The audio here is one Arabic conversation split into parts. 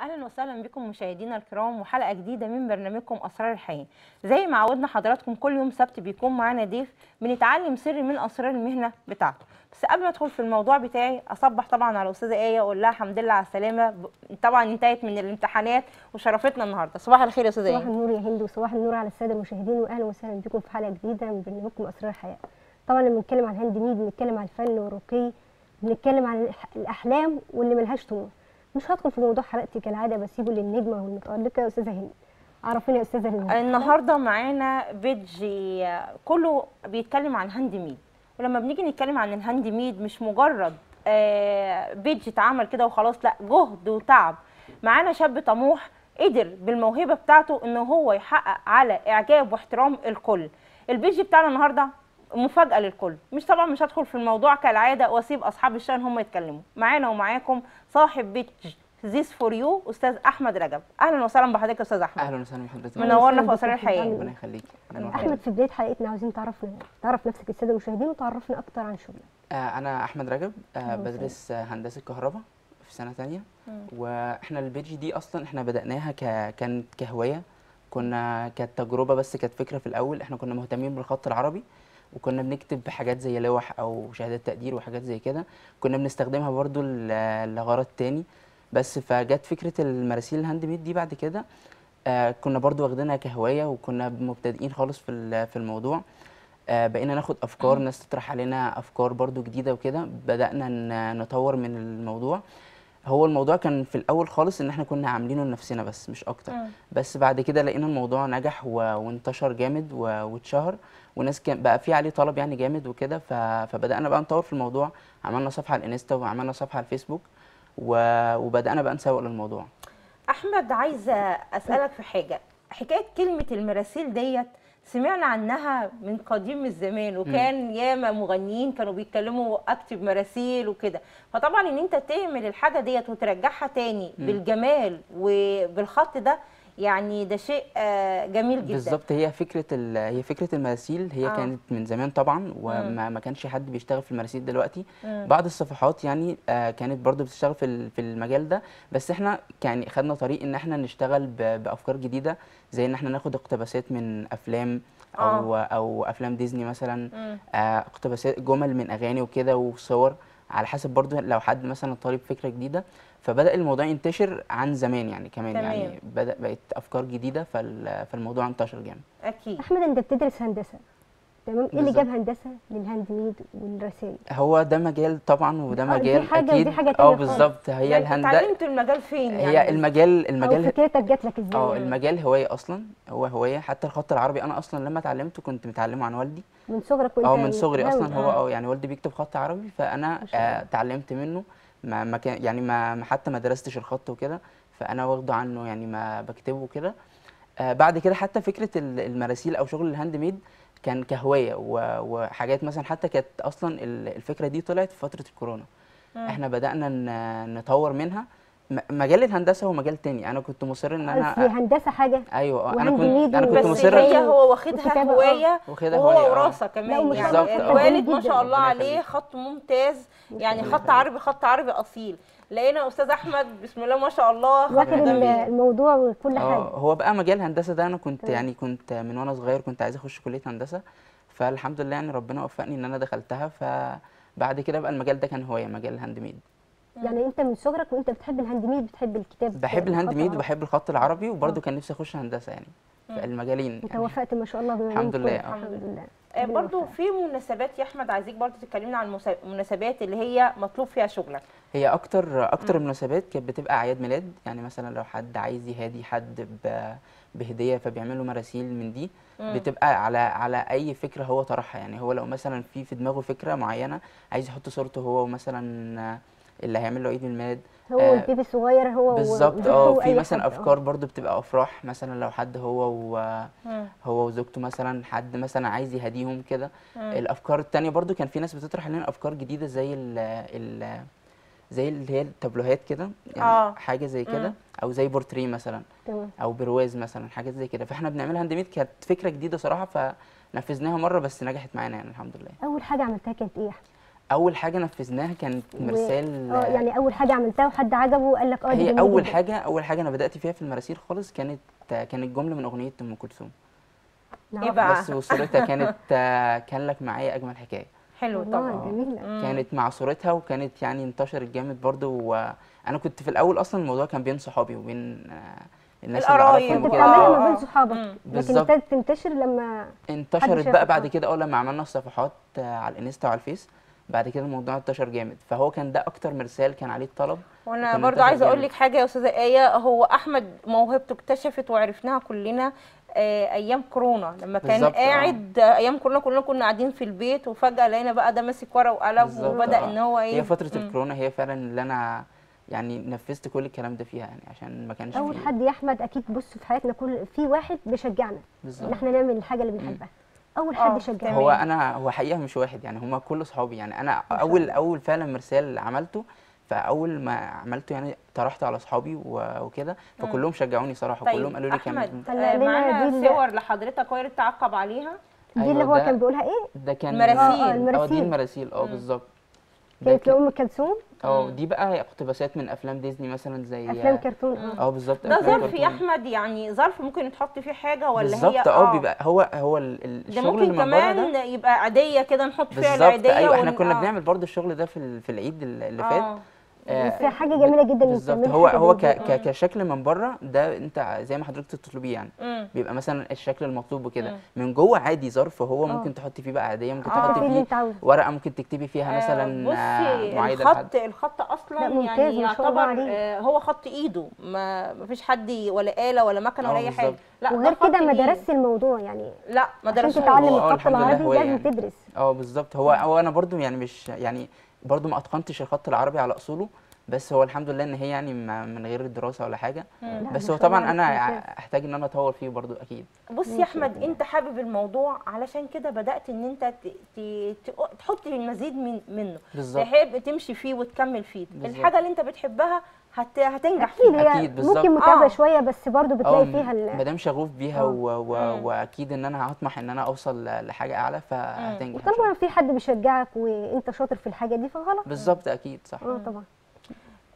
اهلا وسهلا بكم مشاهدينا الكرام وحلقه جديده من برنامجكم اسرار الحياه. زي ما عودنا حضراتكم كل يوم سبت بيكون معانا ضيف بنتعلم سر من اسرار المهنه بتاعته. بس قبل ما ادخل في الموضوع بتاعي اصبح طبعا على الاستاذه ايه اقول لها الحمد لله على السلامه، طبعا انتهت من الامتحانات وشرفتنا النهارده. صباح الخير يا استاذه ايه. صباح النور يا هند وصباح النور على الساده المشاهدين واهلا وسهلا بكم في حلقه جديده من برنامجكم اسرار الحياه. طبعا لما بنتكلم عن هاند ميد بنتكلم عن الفن والرقي، بنتكلم عن الاحلام واللي ملهاش طموح. مش هدخل في موضوع حلقتي كالعاده، بسيبه للنجمه والمتالقه استاذه هند. عرفيني يا استاذه هند. النهارده معانا بيدج كله بيتكلم عن هاند ميد، ولما بنيجي نتكلم عن الهاند ميد مش مجرد بيدج اتعمل كده وخلاص، لا جهد وتعب. معانا شاب طموح قدر بالموهبه بتاعته ان هو يحقق على اعجاب واحترام الكل. البيدج بتاعنا النهارده مفاجأة للكل، مش هدخل في الموضوع كالعادة واسيب أصحاب الشأن هم يتكلموا. معانا ومعاكم صاحب بيت زيس فور يو أستاذ أحمد رجب. أهلا وسهلا بحضرتك يا أستاذ أحمد. أهلا وسهلا بحضرتك، منورنا في أسرار الحياة. ربنا يخليك. أحمد، في بداية حلقتنا عاوزين تعرف نفسك السادة المشاهدين وتعرفنا أكتر عن شغلك. أنا أحمد رجب، بدرس هندسة كهرباء في سنة تانية، وإحنا البيدج دي أصلا إحنا بدأناها كانت كهواية، كانت تجربة، بس كانت فكرة في الأول. إحنا كنا مهتمين بالخط العربي وكنا بنكتب حاجات زي لوح او شهادات تقدير وحاجات زي كده، كنا بنستخدمها برضو لغرض تاني بس. فجت فكره المراسيل الهاند ميد دي بعد كده، كنا برضو واخدينها كهوايه وكنا مبتدئين خالص في الموضوع. بقينا ناخد افكار، ناس تطرح علينا افكار برضو جديده وكده، بدانا نطور من الموضوع. هو الموضوع كان في الاول خالص ان احنا كنا عاملينه لنفسنا بس، مش اكتر. بس بعد كده لقينا الموضوع نجح وانتشر جامد واتشهر، وناس كان بقى في عليه طلب يعني جامد وكده. فبدانا بقى نطور في الموضوع، عملنا صفحه على الانستا وعملنا صفحه على الفيسبوك وبدانا بقى نسوق للموضوع. احمد، عايزه اسالك في حاجه، حكايه كلمه المراسيل ديت سمعنا عنها من قديم الزمان، وكان ياما مغنيين كانوا بيتكلموا اكتب مراسيل وكده. فطبعا ان انت تعمل الحاجه ديت وترجعها تاني بالجمال وبالخط ده، يعني ده شيء جميل جدا. بالظبط، هي فكره المراسيل هي كانت من زمان طبعا، وما كانش حد بيشتغل في المراسيل دلوقتي. بعض الصفحات يعني كانت برضو بتشتغل في المجال ده، بس احنا يعني خدنا طريق ان احنا نشتغل بافكار جديده، زي ان احنا ناخد اقتباسات من افلام او افلام ديزني مثلا، اقتباسات جمل من اغاني وكده وصور، على حسب برضو لو حد مثلا طالب فكره جديده. فبدأ الموضوع ينتشر عن زمان يعني كمان. تمام. يعني بقت أفكار جديدة، فالموضوع انتشر جامد. أكيد. أحمد، أنت بتدرس هندسة، تمام؟ إيه اللي جاب هندسة للهاند ميد والرسائل؟ هو ده مجال طبعا، وده مجال أكيد. دي حاجة تانية. بالظبط، هي يعني الهندسة. اتعلمت المجال فين يعني؟ هي المجال فكرتك جات لك إزاي؟ المجال هواية أصلا، هو هواية. حتى الخط العربي أنا أصلا لما اتعلمته كنت متعلمه عن والدي. من صغرك وأنت من صغري أصلا هو يعني والدي بيكتب خط عربي، فأنا اتعلمت منه. ما كان يعني ما حتى ما درستش الخط وكده، فانا واخده عنه يعني، ما بكتبه كده. بعد كده حتى فكره المراسيل او شغل الهاند ميد كان كهوايه وحاجات مثلا، حتى كانت اصلا الفكره دي طلعت في فتره الكورونا. احنا بدانا نطور منها. مجال الهندسه هو مجال تاني، انا كنت مصر ان انا في هندسه حاجه. ايوه، انا كنت مصر. هي هو واخدها هوايه وهو وراثه كمان يعني. الوالد ما شاء الله عليه خط ممتاز يعني، خط عربي اصيل. لقينا استاذ احمد بسم الله ما شاء الله واخد الموضوع وكل حاجه. هو بقى مجال الهندسه ده انا كنت يعني كنت من وانا صغير كنت عايز اخش كليه هندسه، فالحمد لله يعني ربنا وفقني ان انا دخلتها. فبعد كده بقى المجال ده كان هوايه، مجال الهاند ميد. يعني انت من صغرك وانت بتحب الهاند ميد، بتحب الكتاب؟ بحب الهاند ميد وبحب الخط العربي، وبرده كان نفسي اخش هندسه يعني. فالمجالين انت يعني وفقت ما شاء الله الحمد لله. برضه في مناسبات يا احمد، عايزك برضه تتكلمنا عن المناسبات اللي هي مطلوب فيها شغلك. هي اكتر مناسبات كانت بتبقى اعياد ميلاد، يعني مثلا لو حد عايز يهادي حد بهديه فبيعمل له مراسيل من دي. بتبقى على اي فكره هو طرحها يعني. هو لو مثلا في دماغه فكره معينه عايز يحط صورته هو، مثلا اللي هيعمل له عيد الميلاد هو البيبي الصغير هو. بالظبط. في مثلا افكار برضو بتبقى افراح، مثلا لو حد هو وزوجته مثلا، حد مثلا عايز يهديهم كده. الافكار الثانيه برضو كان في ناس بتطرح لنا افكار جديده، زي اللي هي التابلوهات كده يعني، حاجه زي كده، او زي بورتريه مثلا. تمام. او برواز مثلا، حاجات زي كده. فاحنا بنعملها هاند ميد، كانت فكره جديده صراحه، فنفذناها مره بس نجحت معانا يعني الحمد لله. اول حاجه عملتها كانت ايه؟ اول حاجه نفذناها كانت مرسال. يعني اول حاجه عملتها وحد عجبه وقال لك هي اول حاجه. اول حاجه انا بدات فيها في المراسيل خالص كانت جمله من اغنيه ام كلثوم. ايه بقى؟ بس وصورتها كانت كان لك معايا اجمل حكايه. حلو طبعا جميله. كانت مع صورتها وكانت يعني انتشرت جامد برده. وانا كنت في الاول اصلا الموضوع كان بين صحابي وبين الناس اللي اعرفهم وكده. بتعملها ما بين صحابك لكن ابتدت تنتشر لما انتشرت بقى بعد كده. لما عملنا الصفحات على الانستا وعلى الفيس بعد كده الموضوع انتشر جامد. فهو كان ده اكتر مرسال كان عليه الطلب. وانا برضو عايزه اقول لك حاجه يا استاذه ايه. هو احمد موهبته اكتشفت وعرفناها كلنا ايام كورونا لما كان قاعد. ايام كورونا كلنا كنا قاعدين في البيت وفجاه لقينا بقى ده ماسك ورقه وقلم وبدا ان هو ايه. هي فتره الكورونا هي فعلا اللي انا يعني نفذت كل الكلام ده فيها يعني عشان ما كانش اول حد يا احمد. اكيد بص في حياتنا كل في واحد بيشجعنا ان احنا نعمل الحاجه اللي بنحبها. اول حد شجعني هو انا. هو حقيقه مش واحد يعني هم كل اصحابي يعني. انا اول فعلا مرسال عملته. فاول ما عملته يعني طرحت على اصحابي وكده فكلهم شجعوني صراحه. طيب كلهم قالوا لي كمان. معانا صور لحضرتك وارد تعقب عليها. دي اللي هو كان بيقولها ايه؟ ده كان مراسيل. دي المراسيل بالظبط. كانت لام كلثوم. دي بقى اقتباسات من افلام ديزني مثلا زي افلام كرتون. بالظبط. ده ظرف يا احمد يعني ظرف ممكن تحط فيه حاجه ولا بالزبط. هي بالظبط. بيبقى هو الشغل اللي من بره ده ممكن كمان يبقى عاديه كده نحط فيها العاديه. ايوه احنا كنا بنعمل برضو الشغل ده في العيد اللي فات. بس حاجه جميله جدا بالظبط. هو كشكل من بره ده انت زي ما حضرتك تطلبيه يعني. بيبقى مثلا الشكل المطلوب وكده. من جوه عادي ظرف. هو ممكن تحطي فيه بقى عاديه. ممكن تحطي فيه ورقه ممكن تكتبي فيها مثلا معايير. الخط اصلا يعني يعتبر هو خط ايده. ما فيش حد ولا آلة ولا مكنه ولا اي حاجه. لا وغير كده ما درستش الموضوع يعني. لا ما درستش. عشان تتعلم الخط العربي لازم تدرس. بالظبط. هو انا برضو يعني مش يعني برضو ما اتقنتش الخط العربي على اصوله. بس هو الحمد لله ان هي يعني من غير الدراسه ولا حاجه. بس هو طبعا انا احتاج ان انا اطور فيه برضو اكيد. بص يا احمد انت حابب الموضوع علشان كده بدات ان انت تحط المزيد منه. تحب تمشي فيه وتكمل فيه. الحاجه اللي انت بتحبها هتنجح فيها اكيد. بالظبط. ممكن متعبه شويه بس برضو بتلاقي فيها ما دام شغوف بيها واكيد ان انا هطمح ان انا اوصل لحاجه اعلى فهتنجح. طبعا في حد بيشجعك وانت شاطر في الحاجه دي فخلاص. بالظبط اكيد صح. طبعا.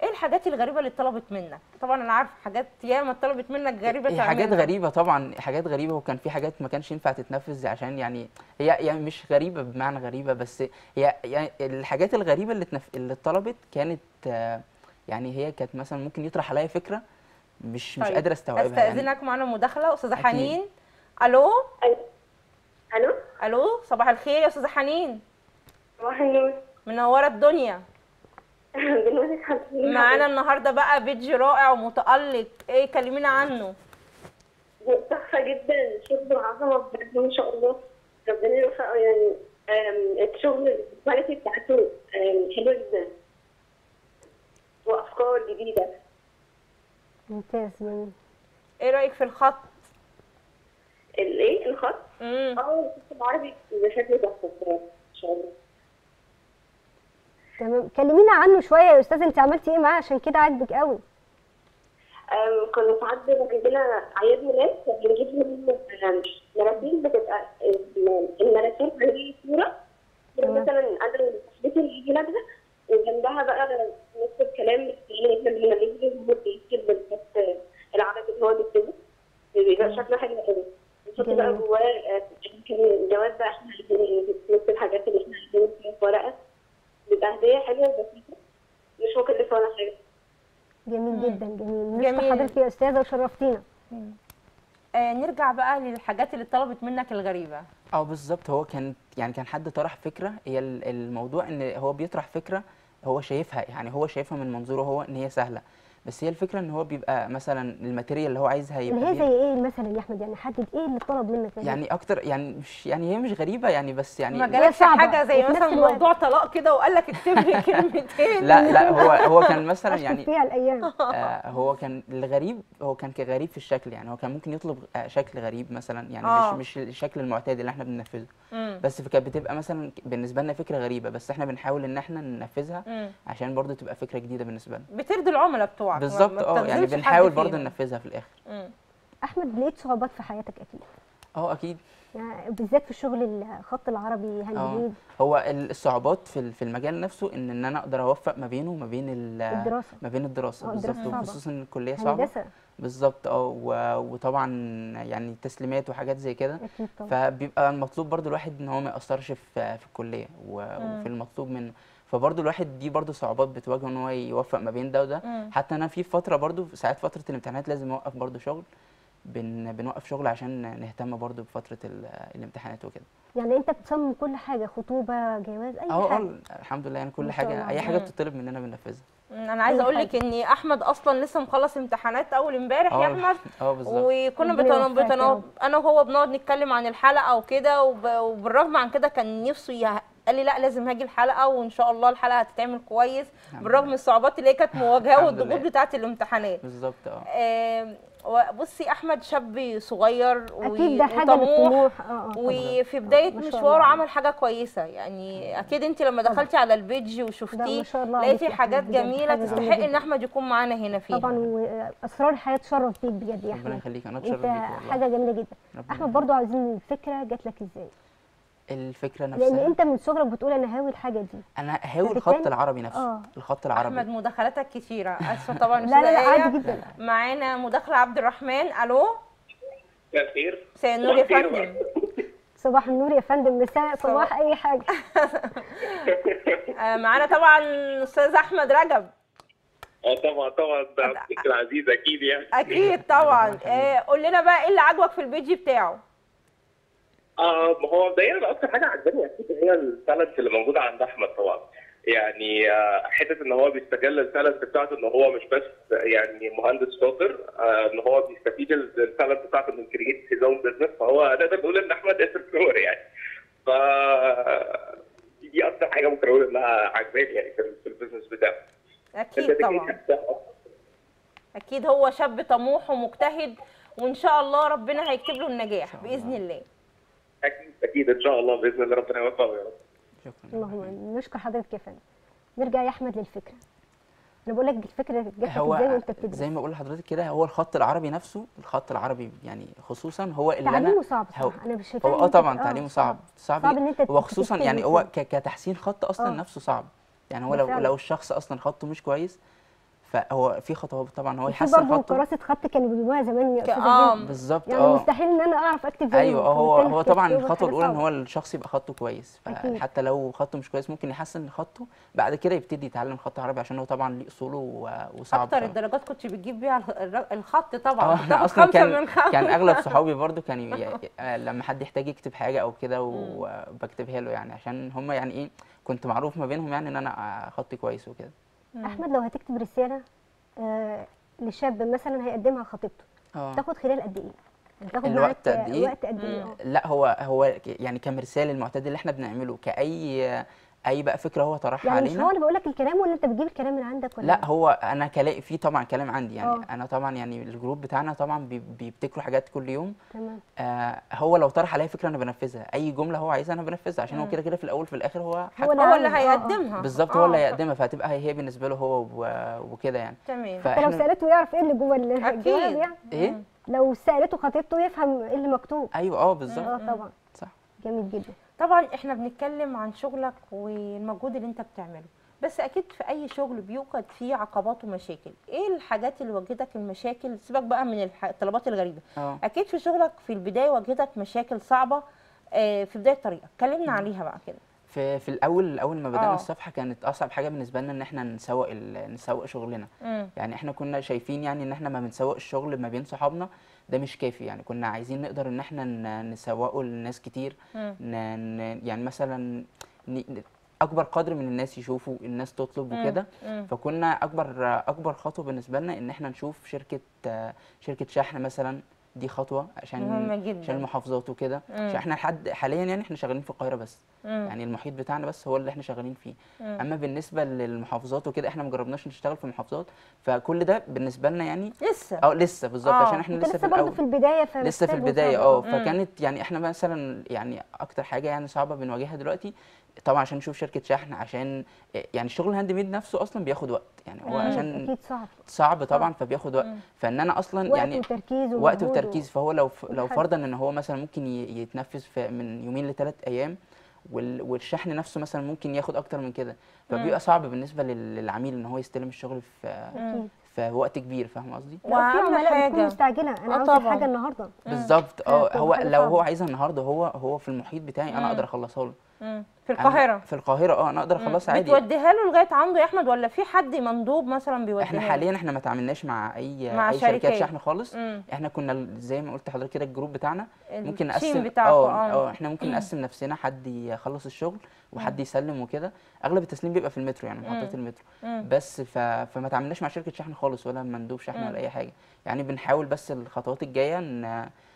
ايه الحاجات الغريبه اللي اتطلبت منك؟ طبعا انا عارف حاجات ياما اتطلبت منك غريبه. حاجات غريبه طبعا. حاجات غريبه. وكان في حاجات ما كانش ينفع تتنفذ عشان يعني هي يعني مش غريبه بمعنى غريبه. بس هي يعني الحاجات الغريبه اللي اتطلبت كانت يعني هي كانت مثلا ممكن يطرح عليا فكره مش قادره استوعبها. استاذنك يعني. معانا مداخله استاذه حنين. الو. الو. الو صباح الخير يا استاذه حنين. صباح النور. منوره الدنيا. معانا النهارده بقى بيدج رائع ومتألق. ايه كلمينا عنه. تحفه جدا. شغل عظمه بجد ما شاء الله ربنا يوفقه يعني. الشغل الكواليتي بتاعته حلوه جدا وافكار جديده. ممتاز. ايه رايك في الخط؟ الايه الخط؟ الخط العربي بشكل تحفه ان شاء الله. تمام كلمينا عنه شويه يا استاذه. انت عملتي ايه معاه عشان كده عاجبك قوي؟ كنا ساعات بنجيب لنا اعياد ميلاد فبنجيب لهم مراسيل. بتبقى المراسيل عليه صوره مثلا انا صاحبتي اللي يجي لابسه وجنبها بقى نفس الكلام اللي احنا بنجيب بيكتب بالظبط العدد اللي هو بيكتبه بيبقى شكله حلو قوي. بنحط بقى جواه الجواب بقى احنا عايزين نفس الحاجات اللي احنا عايزين في ورقه. بيبقى هديه حلوه بسيطه مش مكلفه ولا حاجه. جميل جدا. جميل. مشكور حضرتك يا استاذه وشرفتينا. نرجع بقى للحاجات اللي طلبت منك الغريبه. بالظبط. هو كان حد طرح فكره. هي الموضوع ان هو بيطرح فكره هو شايفها يعني هو شايفها من منظوره هو ان هي سهله. بس هي الفكره ان هو بيبقى مثلا الماتيريال اللي هو عايزها يبقى هي زي ايه مثلا يا احمد يعني حدد ايه اللي طلب منك يعني اكتر يعني مش يعني هي مش غريبه يعني بس يعني ما جالكش حاجه زي مثلا موضوع طلاق كده وقال لك اكتب لي كلمتين. لا هو كان مثلا يعني هو كان الغريب. هو كان غريب في الشكل يعني. هو كان ممكن يطلب شكل غريب مثلا يعني مش الشكل المعتاد اللي احنا بننفذه. بس كانت بتبقى مثلا بالنسبه لنا فكره غريبه بس احنا بنحاول ان احنا ننفذها عشان برضو تبقى فكره جديده بالنسبه لنا بترضي العملاء بتوعك. بالظبط. يعني بنحاول برضه ننفذها في الاخر. احمد لقيت صعوبات في حياتك اكيد. اكيد، بالذات في الشغل الخط العربي هندسي. هو الصعوبات في المجال نفسه ان انا اقدر اوفق ما بينه وما بين الدراسه، ما بين الدراسه بالظبط، خصوصا ان الكليه صعبه بالظبط. وطبعا يعني تسليمات وحاجات زي كده، فبيبقى المطلوب برضو الواحد ان هو ما ياثرش في الكليه وفي المطلوب منه، فبرضه الواحد دي برضه صعوبات بتواجهه ان هو يوفق ما بين ده وده. حتى انا في فتره برضه ساعات فتره الامتحانات لازم اوقف برضه شغل، بنوقف شغل عشان نهتم برضه بفتره الامتحانات وكده. يعني انت بتصمم كل حاجه، خطوبه، جواز، اي حاجه؟ الحمد لله يعني كل حاجه، اي حاجه بتطلب مننا بننفذها. انا عايزه اقول لك ان احمد اصلا لسه مخلص امتحانات اول امبارح يا احمد. بالظبط. وكنا انا وهو بنقعد نتكلم عن الحلقه وكده، وبالرغم عن كده كان نفسه، قال لي لا لازم هاجي الحلقه وان شاء الله الحلقه هتتعمل كويس بالرغم من الصعوبات اللي هي كانت مواجهه والضغوط بتاعه الامتحانات. بالظبط. بصي احمد شاب صغير وطموح، وفي بدايه مشواره عمل حاجه كويسه يعني. اكيد انت لما دخلتي على البيدج وشفتيه لقيتي حاجات جميله تستحق ان احمد يكون معانا هنا فيها طبعا. واسرار الحياه تشرف بيك بجد يا احمد. ربنا يخليك، انا اتشرف بيك والله، حاجه جميله جدا. احمد برضو عايزين الفكره جات لك ازاي؟ الفكره نفسها، لان انت من صغرك بتقول انا هاوي الحاجه دي، انا هاوي الخط العربي نفسه. الخط العربي. احمد مداخلاتك كتيره، اسفه طبعا. لا عادي جدا. معانا مداخله عبد الرحمن. الو، مساء الخير. مساء النور يا فندم. صباح النور يا فندم، مساء، صباح، اي حاجه. معانا طبعا استاذ احمد رجب. طبعا ده اختك العزيز اكيد يعني. اكيد طبعا. قول لنا بقى ايه اللي عجبك في البيج بتاعه؟ هو دايما اكتر حاجه عجباني اكيد هي التالنت اللي موجوده عند احمد طبعا. يعني حته ان هو بيستغل التالنت بتاعته، ان هو مش بس يعني مهندس شاطر، ان هو بيستفيد التالنت بتاعته من كرييت هيز اون بزنس، فهو نقدر نقول ان احمد انتربرنور يعني. ف دي اكتر حاجه ممكن اقول انها عجباني يعني في البزنس بتاعه. اكيد طبعا. اكيد هو شاب طموح ومجتهد، وان شاء الله ربنا هيكتب له النجاح باذن الله. أكيد إن شاء الله، بإذن الله ربنا يوفقه يا رب. شكرا. اللهم نشكر حضرتك يا فندم. نرجع يا أحمد للفكرة. أنا بقول لك الفكرة جت إزاي وأنت بتدرس؟ زي ما بقول لحضرتك كده، هو الخط العربي نفسه، الخط العربي يعني خصوصا هو اللي تعليمه صعب صح؟ أنا مش شايفاه. هو طبعا تعليمه صعب إن أنت وخصوصا يعني هو كتحسين خط أصلا نفسه صعب. يعني هو لو الشخص أصلا خطه مش كويس، فهو في خطوات طبعا هو يحسن خطه. في برضه كراسه خط كانوا بيجيبوها زمان يا استاذ بالظبط. يعني مستحيل ان انا اعرف اكتب زي هو طبعا الخطوه الاولى ان هو الشخص يبقى خطه كويس، فحتى لو خطه مش كويس ممكن يحسن خطه، بعد كده يبتدي يتعلم خط عربي عشان هو طبعا ليه اصوله وصعب. اكتر الدرجات كنت بتجيب بيها الخط طبعا. انا اصلا كان اغلب صحابي برضه كان لما حد يحتاج يكتب حاجه او كده وبكتبها له يعني، عشان هم يعني ايه كنت معروف ما بينهم يعني ان انا خطي كويس وكده. احمد لو هتكتب رساله لشاب مثلا هيقدمها خطيبته، تاخد خلال قد ايه؟ تاخد الوقت قد ايه؟ وقت قد ايه؟ لا هو يعني كمرسال المعتاد اللي احنا بنعمله كاي بقى فكره هو طرحها يعني علينا. مش هو اللي بقول لك الكلام ولا انت بتجيب الكلام اللي عندك ولا لا؟ هو انا كلاقي فيه طبعا كلام عندي يعني. انا طبعا يعني الجروب بتاعنا طبعا بيبتكروا حاجات كل يوم. تمام. هو لو طرح عليا فكره انا بنفذها، اي جمله هو عايزها انا بنفذها، عشان هو كده كده في الاول في الاخر هو اللي هيقدمها بالظبط. هو اللي هيقدمها، فهتبقى هي بالنسبه له هو وكده يعني. تمام. حتى لو سالته يعرف ايه اللي جوه الجواب يعني. ايه لو سالته خطيبته يفهم ايه اللي مكتوب. ايوه بالظبط. طبعا صح. جميل جدا. طبعا احنا بنتكلم عن شغلك والمجهود اللي انت بتعمله، بس اكيد في اي شغل بيوجد فيه عقبات ومشاكل. ايه الحاجات اللي واجهتك المشاكل؟ سيبك بقى من الطلبات الغريبه. اكيد في شغلك في البدايه واجهتك مشاكل صعبه في بدايه الطريقه، كلمنا عليها بقى كده. في الاول ما بدانا الصفحه كانت اصعب حاجه بالنسبه لنا ان احنا نسوق شغلنا. يعني احنا كنا شايفين يعني ان احنا ما بنسوق الشغل ما بين صحابنا ده مش كافي يعني. كنا عايزين نقدر ان احنا نسوقه لناس كتير، يعني مثلا اكبر قدر من الناس يشوفوا، الناس تطلب وكده. فكنا اكبر خطوه بالنسبه لنا ان احنا نشوف شركه شحن مثلا، دي خطوه عشان المحافظات وكده. عشان احنا حاليا يعني احنا شغالين في القاهره بس. يعني المحيط بتاعنا بس هو اللي احنا شغالين فيه. اما بالنسبه للمحافظات وكده احنا ما جربناش نشتغل في محافظات، فكل ده بالنسبه لنا يعني لسه لسه بالظبط، عشان احنا لسه في الاول، لسه في البدايه، لسه في البدايه فكانت يعني احنا مثلا يعني اكتر حاجه يعني صعبه بنواجهها دلوقتي طبعا عشان نشوف شركه شحن، عشان يعني الشغل الهاند ميد نفسه اصلا بياخد وقت، يعني هو عشان اكيد صعب طبعا فبياخد وقت، فان انا اصلا يعني وقت وتركيز فهو لو فرضا ان هو مثلا ممكن يتنفذ من 2 ل 3 ايام والشحن نفسه مثلا ممكن ياخد اكتر من كده، فبيبقى صعب بالنسبه للعميل ان هو يستلم الشغل في وقت كبير. فاهم قصدي؟ وفي حاجه مستعجله، انا عاوز حاجه النهارده بالظبط. هو لو هو عايزها النهارده، هو في المحيط بتاعي انا اقدر اخلصها له. في القاهره انا اقدر اخلصها عادي. بتوديها له لغايه عنده يا احمد، ولا في حد مندوب مثلا بيوديها؟ احنا حاليا احنا ما تعاملناش مع اي شركات شحن خالص. احنا كنا زي ما قلت لحضرتك كده الجروب بتاعنا ممكن نقسم احنا ممكن نقسم نفسنا، حد يخلص الشغل وحد يسلم وكده. اغلب التسليم بيبقى في المترو، يعني محطات المترو بس. فما تعاملناش مع شركه شحن خالص ولا مندوب شحن ولا اي حاجه، يعني بنحاول بس الخطوات الجايه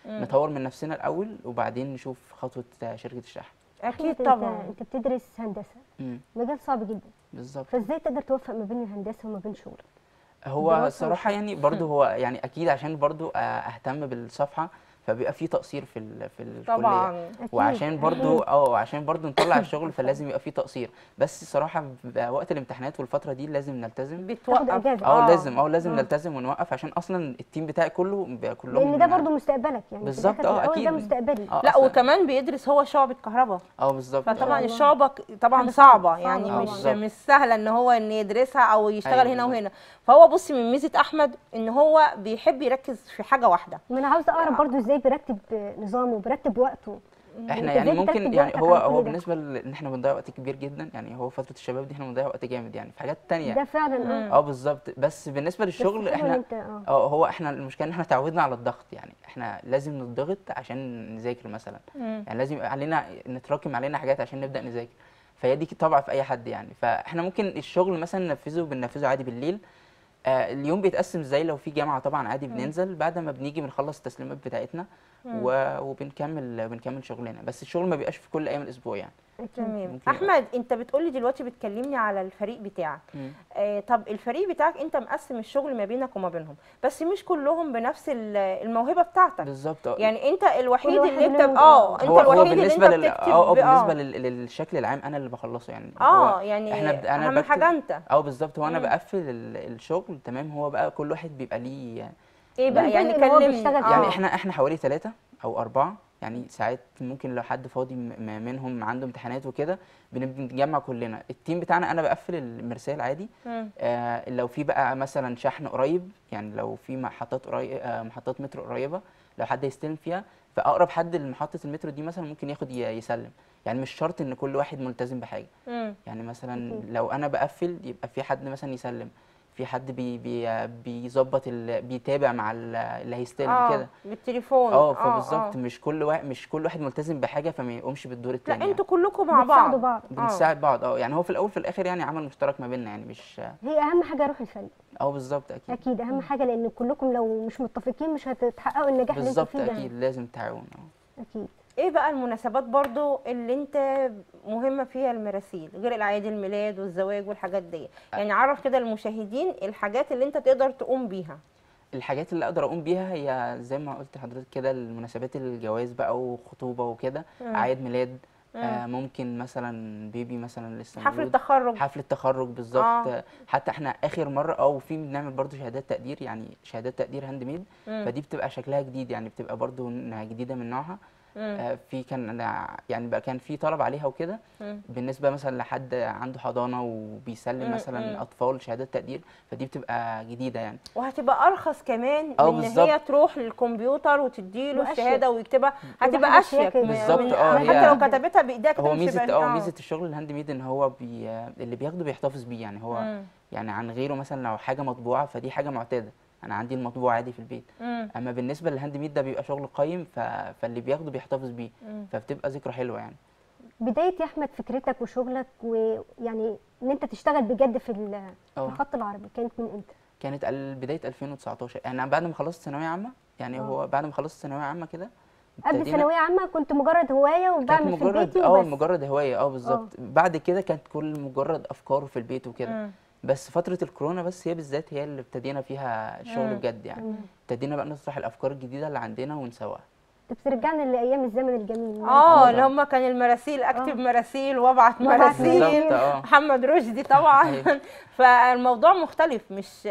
نطور من نفسنا الاول وبعدين نشوف خطوه شركه الشحن. اكيد طبعا. انت بتدرس هندسه، مجال صعب جدا بالظبط، فازاي تقدر توفق ما بين الهندسه وما بين شغلك؟ هو الصراحه يعني برضه هو يعني اكيد عشان برضه اهتم بالصفحه فبيبقى في تقصير في الكليه، وعشان برضه عشان برضه نطلع الشغل فلازم يبقى في تقصير. بس الصراحه وقت الامتحانات والفتره دي لازم نلتزم، بتوقف اجازه لازم نلتزم ونوقف، عشان اصلا التيم بتاعي كلهم لان ده برضه مستقبلك يعني بالظبط. اكيد ده مستقبلي. لا وكمان بيدرس هو شعبه كهرباء بالظبط، فطبعا الشعبه طبعا صعبه، يعني مش سهله ان هو ان يدرسها او يشتغل هنا وهنا. فهو بصي من ميزه احمد ان هو بيحب يركز في حاجه واحده. ما انا عاوزه اعرف برضه ازاي بيرتب نظامه وبيرتب وقته. احنا يعني ممكن يعني هو بالنسبه ان احنا بنضيع وقت كبير جدا، يعني هو فتره الشباب دي احنا بنضيع وقت جامد يعني في حاجات ثانيه. ده فعلا بالظبط. بس بالنسبه للشغل احنا هو احنا المشكله ان احنا تعودنا على الضغط، يعني احنا لازم نضغط عشان نذاكر مثلا، يعني لازم علينا نتراكم علينا حاجات عشان نبدا نذاكر، فهي دي طبعا في اي حد يعني. فاحنا ممكن الشغل مثلا بننفذه عادي بالليل. اليوم بيتقسم ازاي؟ لو في جامعه طبعا عادي بننزل بعد ما بنيجي بنخلص التسليمات بتاعتنا وبنكمل شغلنا، بس الشغل ما بيبقاش في كل ايام الاسبوع يعني. تمام. احمد انت بتقولي دلوقتي بتكلمني على الفريق بتاعك، طب الفريق بتاعك انت مقسم الشغل ما بينك وما بينهم، بس مش كلهم بنفس الموهبه بتاعتك بالظبط. يعني انت الوحيد اللي بتبقى بالنسبه للشكل العام انا اللي بخلصه يعني. يعني انا اهم حاجه انت بالظبط. هو انا بقفل الشغل تمام، هو بقى كل واحد بيبقى ليه ايه بقى يعني كلمني. يعني احنا حوالي 3 أو 4 يعني، ساعات ممكن لو حد فاضي منهم عنده امتحانات وكده بنتجمع كلنا. التيم بتاعنا انا بقفل المرسال عادي. لو في بقى مثلا شحن قريب، يعني لو في محطات قريب محطات مترو قريبه لو حد يستلم فيها، فاقرب حد لمحطه المترو دي مثلا ممكن ياخد يسلم، يعني مش شرط ان كل واحد ملتزم بحاجه. يعني مثلا لو انا بقفل يبقى في حد مثلا يسلم، في حد بيظبط بيتابع مع اللي هيستلم كده بالتليفون. فبالظبط مش كل واحد ملتزم بحاجه فما يقومش بالدور الثاني. لا انتوا كلكم مع بعض بنساعد بعض. يعني هو في الاول في الاخر يعني عمل مشترك ما بيننا، يعني مش هي اهم حاجه روح الفريق. بالظبط. اكيد اهم حاجه، لان كلكم لو مش متفقين مش هتحققوا النجاح اللي انتوا فيه ده. بالظبط اكيد لازم تعاون. اكيد. ايه بقى المناسبات برضو اللي انت مهمه فيها المراسيل غير الاعياد الميلاد والزواج والحاجات دي؟ يعني عرف كده المشاهدين الحاجات اللي انت تقدر تقوم بيها. الحاجات اللي اقدر اقوم بيها هي زي ما قلت لحضرتك كده المناسبات، الجواز بقى وخطوبه وكده، اعياد ميلاد، ممكن مثلا بيبي مثلا لسه مولود، حفله تخرج بالظبط. حتى احنا اخر مره في بنعمل برضو شهادات تقدير، يعني شهادات تقدير هاند ميد، فدي بتبقى شكلها جديد يعني، بتبقى برضو جديده من نوعها. في كان يعني بقى كان في طلب عليها وكده بالنسبه مثلا لحد عنده حضانه وبيسلم مثلا اطفال شهادات تقدير، فدي بتبقى جديده يعني، وهتبقى ارخص كمان من ان هي تروح للكمبيوتر وتديله الشهاده ويكتبها، هتبقى اشيك بالظبط. حتى لو كتبتها بايديك هو ميزه ميزه الشغل الهاند ميد ان هو اللي بياخده بيحتفظ بيه، يعني هو يعني عن غيره. مثلا لو حاجه مطبوعه فدي حاجه معتاده، انا عندي المطبوع عادي في البيت. اما بالنسبه للهاند ميد ده بيبقى شغل قيم، فاللي بياخده بيحتفظ بيه، فبتبقى ذكرى حلوه يعني. بدايه يا احمد فكرتك وشغلك ويعني ان انت تشتغل بجد في الخط العربي كانت من امتى؟ كانت بدايه 2019، انا بعد ما خلصت ثانويه عامه، يعني هو بعد ما خلصت ثانويه عامه كده قبل ثانويه عامه كنت مجرد هوايه وبعمل في البيت وبس. مجرد هوايه بالظبط. بعد كده كانت كل مجرد افكار في البيت وكده. بس فتره الكورونا بس هي بالذات هي اللي ابتدينا فيها شغل بجد يعني. ابتدينا بقى نطرح الافكار الجديده اللي عندنا ونسوقها. بترجعنا لايام الزمن الجميل. اللي هم كان المراسيل، اكتب مراسيل وابعت مراسيل، محمد رشدي طبعا. فالموضوع مختلف، مش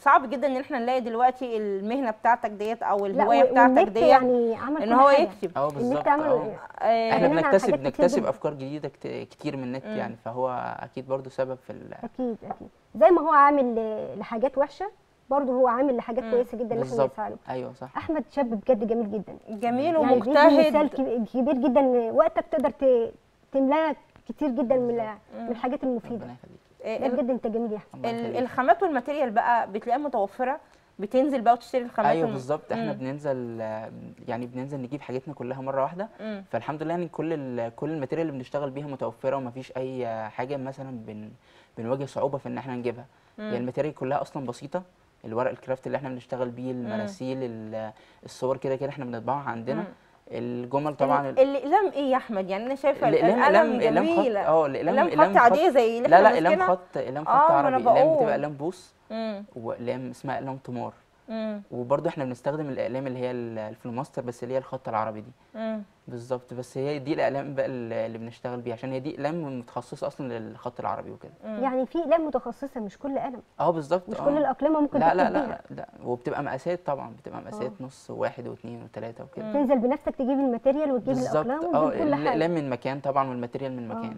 صعب جدا ان احنا نلاقي دلوقتي المهنه بتاعتك ديت او الهوايه بتاعتك ديت يعني ان هو يكتب. بالظبط. احنا بنكتسب افكار جديده كتير من النت يعني، فهو اكيد برضو سبب في اكيد زي ما هو عامل لحاجات وحشه برضه هو عامل لحاجات كويسه جدا اللي احنا بنسعى له. ايوه صح. احمد شاب بجد جميل جدا، جميل يعني ومجتهد، مثال كبير جدا. وقتك تقدر تملاه كتير جدا من الحاجات المفيده. بجد انت جميل يا احمد. الخامات والماتيريال بقى بتلاقيها متوفره، بتنزل بقى وتشتري الخامات. بالظبط. احنا بننزل يعني نجيب حاجتنا كلها مره واحده. فالحمد لله ان كل الماتيريال اللي بنشتغل بيها متوفره ومفيش اي حاجه مثلا بنواجه صعوبه في ان احنا نجيبها. يعني الماتيريال كلها اصلا بسيطه، الورق الكرافت اللي احنا بنشتغل بيه، المراسيل، الصور كده احنا بنطبعها عندنا. الجمل طبعا. الاقلام ايه يا احمد؟ يعني انا شايفه الاقلام جميله. الاقلام خط عاديه زي اللي احنا لا اقلام خط عربي، اقلام بتبقى اقلام بوص، واقلام اسمها اقلام تمار. وبرده احنا بنستخدم الاقلام اللي هي الفلوماستر بس اللي هي الخط العربي دي. بالظبط. بس هي دي الاقلام بقى اللي بنشتغل بيها، عشان هي دي اقلام متخصصه اصلا للخط العربي وكده. يعني في اقلام متخصصه، مش كل قلم. بالظبط. مش كل الاقلام ممكن تكتب بيها. لا، وبتبقى مقاسات طبعا، بتبقى مقاسات نص وواحد واثنين وثلاثه وكده. تنزل بنفسك تجيب الماتيريال وتجيب الاقلام وتجيب كل حاجه. الاقلام من مكان طبعا والماتيريال من مكان.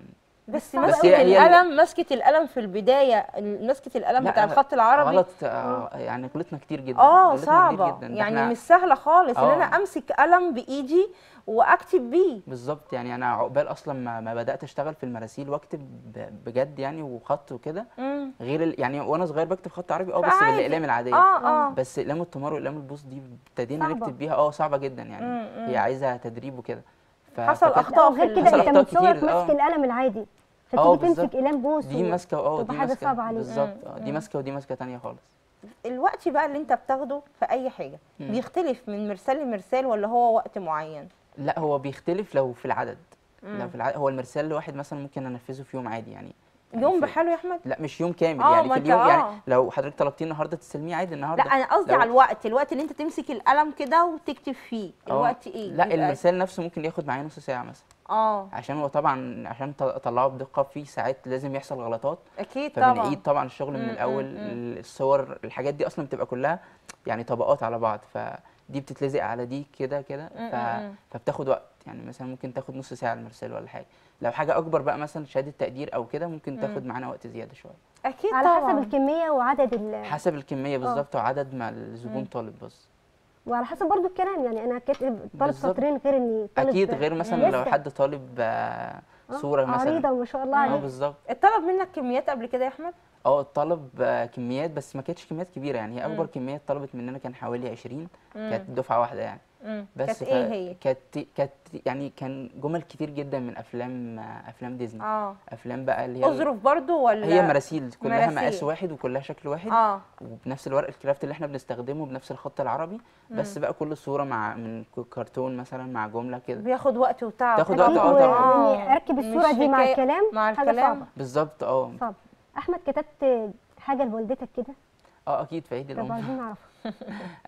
بس القلم، مسكه القلم في البدايه، مسكه القلم بتاع الخط العربي غلط. يعني غلطنا كتير جدا. صعبه جداً. يعني مش سهله خالص ان انا امسك قلم بايدي واكتب بيه. بالظبط. يعني انا عقبال اصلا ما بدات اشتغل في المراسيل واكتب بجد يعني وخط وكده، غير يعني وانا صغير بكتب خط عربي بس بالاقلام العاديه. بس اقلام التمار واقلام البوص دي ابتدينا نكتب بيها صعبه جدا يعني. هي عايزه تدريب وكده. حصل اخطاء. غير كده انت من صورك ماسك القلم العادي، فتيجي تمسك قلم بوص دي ماسكه دي ماسكه، حاجه صعبه عليك. بالظبط. دي ماسكه ودي ماسكه ثانيه خالص. الوقت بقى اللي انت بتاخده في اي حاجه بيختلف من مرسال لمرسال ولا هو وقت معين؟ لا، هو بيختلف لو في العدد. هو المرسال الواحد مثلا ممكن انفذه في يوم عادي يعني. يوم بحاله يا احمد؟ لا، مش يوم كامل يعني. في اليوم يعني لو حضرتك طلبتيه النهارده تستلميه عادي النهارده. لا، انا قصدي على الوقت اللي انت تمسك القلم كده وتكتب فيه. الوقت ايه؟ لا، المثال نفسه ممكن ياخد معايا نص ساعه مثلا. عشان هو طبعا عشان اطلعه بدقه في ساعات لازم يحصل غلطات. اكيد طبعا. فبنعيد طبعا الشغل من الاول. الصور، الحاجات دي اصلا بتبقى كلها يعني طبقات على بعض، فدي بتتلزق على دي كده فبتاخد وقت يعني. مثلا ممكن تاخد نص ساعه المرسال ولا حاجه. لو حاجه اكبر بقى مثلا شهاده تقدير او كده ممكن تاخد معانا وقت زياده شويه. اكيد طبعا. على حسب الكميه وعدد حسب الكميه بالظبط، وعدد ما الزبون طالب بس. وعلى حسب برضو الكلام يعني. انا كاتب طالب سطرين غير اني طالب اكيد، غير مثلا لو حد طالب صوره مثلا عريضه وما شاء الله عليه. بالظبط. الطلب منك كميات قبل كده يا احمد؟ الطلب كميات، بس ما كانتش كميات كبيره يعني. هي اكبر كميه طلبت مننا كان حوالي 20، كانت دفعه واحده يعني. بس كانت ايه هي؟ كانت يعني كان جمل كتير جدا من افلام ديزني. افلام بقى اللي هي اظرف برضو ولا هي مراسيل كلها مقاس واحد وكلها شكل واحد. وبنفس الورق الكرافت اللي احنا بنستخدمه بنفس الخط العربي. بس بقى كل صوره مع من كرتون مثلا مع جمله كده. بياخد وقت وتعب. تاخد وقت طبعا. اركب الصوره دي مع الكلام حاجه صعبه. بالظبط. صعب. احمد، كتبت حاجه لوالدتك كده؟ اكيد في عيد الام. طب عايزين نعرفها.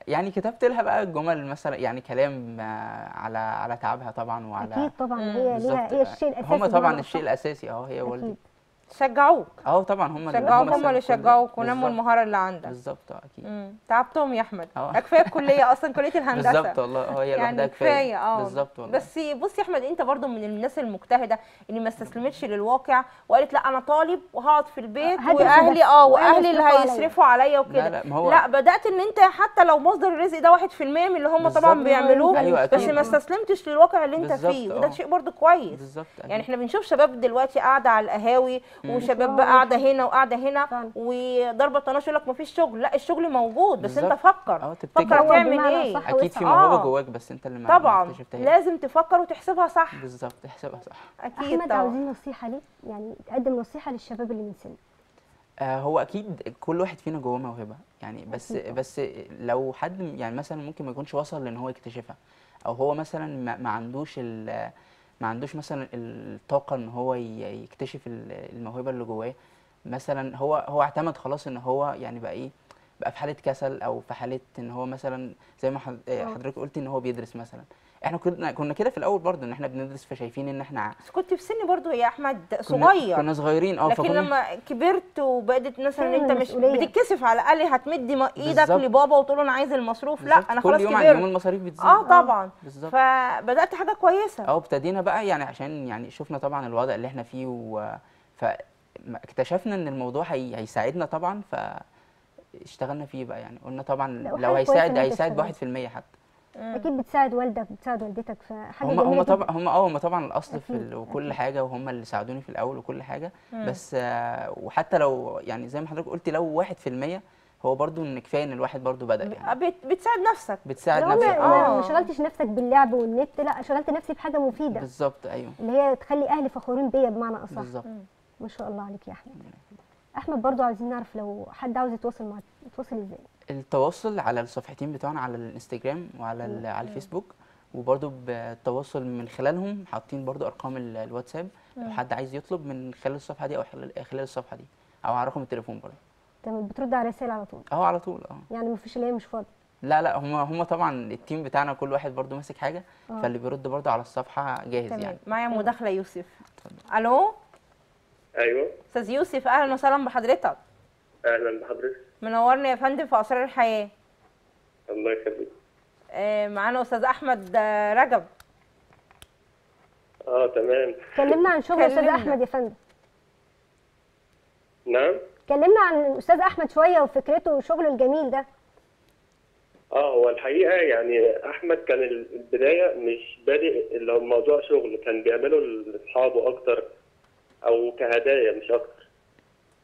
يعني كتبت لها بقى الجمل مثلا يعني كلام على تعبها طبعا وعلى. اكيد طبعا. هي ليها هي الشيء الاساسي. هم طبعا الشيء الاساسي. هي والدتك شجعوك. طبعا هم اللي شجعوك ونموا المهاره اللي عندك. بالظبط. اكيد. تعبتهم يا احمد. كفايه الكليه اصلا، كليه الهندسه. بالظبط والله. هي لوحدها كفايه. بالظبط والله. بس بص يا احمد، انت برضو من الناس المجتهده اللي ما استسلمتش للواقع وقالت لا انا طالب وهقعد في البيت واهلي واهلي اللي هيصرفوا عليا وكده. لا، بدات ان انت حتى لو مصدر الرزق ده 1% من اللي هم طبعا بيعملوه، بس ما استسلمتش للواقع اللي انت فيه، وده شيء برضو كويس. يعني احنا بنشوف شباب دلوقتي قاعده على القهاوي، وشباب بقى قاعده هنا وقاعده هنا وضربه طناش، يقول لك مفيش شغل. لا، الشغل موجود، بس انت فكر تعمل ايه. اكيد في موهبه جواك، بس انت اللي ما اكتشفتهاش. لازم تفكر وتحسبها صح. بالظبط، تحسبها صح. اكيد. احمد، عاوزين نصيحه ليه يعني؟ تقدم نصيحه للشباب اللي من سنك. هو اكيد كل واحد فينا جواه موهبه يعني، بس لو حد يعني مثلا ممكن ما يكونش وصل لان هو يكتشفها، او هو مثلا ما عندوش مثلا الطاقه ان هو يكتشف الموهبه اللي جواه مثلا. هو اعتمد خلاص ان هو يعني بقى ايه، بقى في حاله كسل او في حاله ان هو مثلا زي ما حضرتك قلتي ان هو بيدرس مثلا. احنا كنا كده في الاول برضه ان احنا بندرس فشايفين ان احنا بس كنت في سن برضه يا احمد صغير، كنا صغيرين اه. لكن لما كبرت وبقيت مثلا انت مش بتتكسف على الاقل هتمدي ايدك لبابا وتقول له انا عايز المصروف، لا انا خلاص كبرت كل يوم عن يوم المصاريف بتزيد اه طبعا بالظبط. فبدات حاجه كويسه اه، ابتدينا بقى يعني عشان يعني شفنا طبعا الوضع اللي احنا فيه فاكتشفنا ان الموضوع هيساعدنا طبعا، فاشتغلنا فيه بقى يعني قلنا طبعا لو هيساعد ب1% حتى. اكيد بتساعد والدك بتساعد والدتك في حاجه جميله. هم طبعا الاصل في وكل حاجه، وهم اللي ساعدوني في الاول وكل حاجه بس وحتى لو يعني زي ما حضرتك قلتي لو 1% هو برضو ان كفايه ان الواحد برضو بدا يعني بتساعد نفسك اه. ما شغلتش نفسك باللعب والنت، لا شغلت نفسي بحاجه مفيده بالظبط ايوه، اللي هي تخلي اهلي فخورين بيا بمعنى اصح بالظبط. ما شاء الله عليك يا احمد. احمد برضو عايزين نعرف لو حد عاوز يتواصل معاك يتواصل ازاي؟ التواصل على الصفحتين بتوعنا، على الانستجرام وعلى على الفيسبوك، وبرضو بالتواصل من خلالهم حاطين برضو ارقام الواتساب لو حد عايز يطلب من خلال الصفحه دي او خلال الصفحه دي، او على رقم التليفون برضو. تمام بترد على رسائل على طول؟ اه على طول اه، يعني مفيش اللي هي مش فاضي. لا هم طبعا التيم بتاعنا كل واحد برضو ماسك حاجه فاللي بيرد برضو على الصفحه جاهز. تمام. يعني معايا مداخله يوسف. اتفضل. الو. ايوه استاذ يوسف اهلا وسهلا بحضرتك. اهلا بحضرتك. منورنا يا فندم في اسرار الحياه. الله يخليك. معانا استاذ احمد رجب. اه تمام. كلمنا عن شغل استاذ احمد يا فندم. نعم كلمنا عن استاذ احمد شويه وفكرته وشغله الجميل ده. اه هو الحقيقه يعني احمد كان البدايه مش بادئ اللي هو موضوع شغل، كان بيعمله لاصحابه اكتر او كهدايا مش اكتر.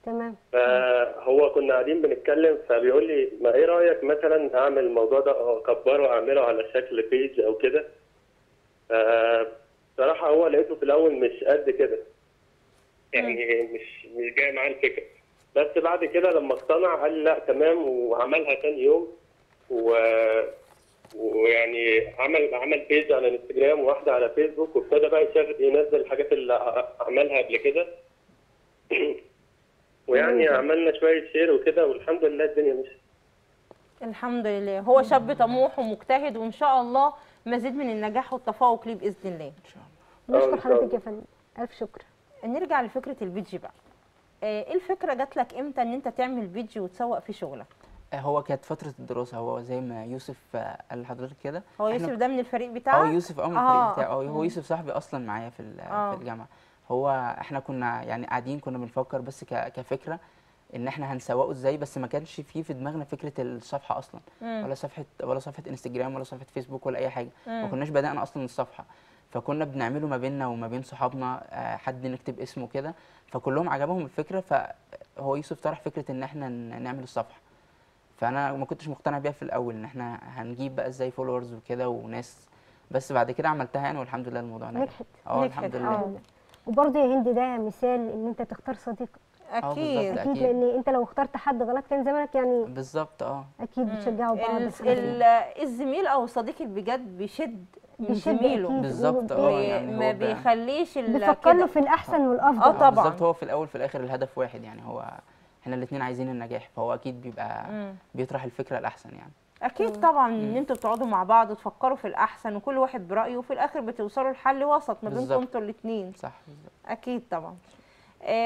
تمام. فهو كنا قاعدين بنتكلم فبيقول لي ما ايه رايك مثلا اعمل الموضوع ده اكبره اعمله على شكل بيج او كده. بصراحه هو لقيته في الاول مش قد كده يعني مش جاي معاه الفكره، بس بعد كده لما اقتنع قال لا تمام وعملها تاني يوم ويعني عمل بيج على الانستجرام وواحده على فيسبوك، وابتدى بقى ينزل الحاجات اللي عملها قبل كده ويعني عملنا شويه شير وكده والحمد لله الدنيا مشيت. الحمد لله. هو شاب طموح ومجتهد وان شاء الله مزيد من النجاح والتفوق ليه باذن الله. ان شاء الله. نشكر حضرتك يا فندم الف شكر. نرجع لفكره البيج بقى. ايه الفكره جات لك امتى ان انت تعمل بيج وتسوق في شغلك؟ هو كانت فتره الدراسه، هو زي ما يوسف قال لحضرتك كده. هو يوسف ده من الفريق بتاعه؟ اه يوسف من الفريق بتاعه. هو يوسف صاحبي اصلا معايا في الجامعه. هو احنا كنا يعني قاعدين كنا بنفكر بس كفكره ان احنا هنسوقه ازاي، بس ما كانش في دماغنا فكره الصفحه اصلا ولا صفحه انستجرام ولا صفحه فيسبوك ولا اي حاجه. ما كناش بدانا اصلا الصفحه، فكنا بنعمله ما بيننا وما بين صحابنا حد نكتب اسمه كده، فكلهم عجبهم الفكره. فهو يوسف طرح فكره ان احنا نعمل الصفحه، فانا ما كنتش مقتنع بيها في الاول ان احنا هنجيب بقى ازاي فولورز وكده وناس، بس بعد كده عملتها يعني والحمد لله الموضوع نجحت. اه الحمد لله. وبرضه يا هند ده مثال ان انت تختار صديق. اكيد اكيد، لان انت لو اخترت حد غلط كان زمانك يعني بالظبط اه. اكيد بتشجعوا بعض. الزميل او الصديق اللي بجد بيشد زميله بالظبط اه، يعني ما بيخليش بيفكر له في الاحسن والافضل اه طبعا بالظبط. هو في الاول في الاخر الهدف واحد يعني، هو احنا الاثنين عايزين النجاح، فهو اكيد بيبقى بيطرح الفكره الاحسن يعني. اكيد طبعا ان انتوا بتقعدوا مع بعض وتفكروا في الاحسن وكل واحد برايه، وفي الاخر بتوصلوا لحل وسط ما بينكم انتوا الاثنين. صح بالظبط. اكيد طبعا.